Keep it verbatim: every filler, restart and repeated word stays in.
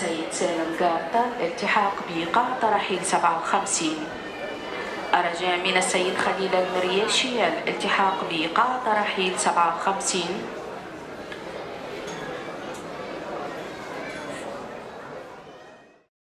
سيد سالم الجاردي الالتحاق بقاع ترحيل سبعة وخمسين. أرجاء من السيد خليل المرياشي الالتحاق بقاع ترحيل سبعة وخمسين.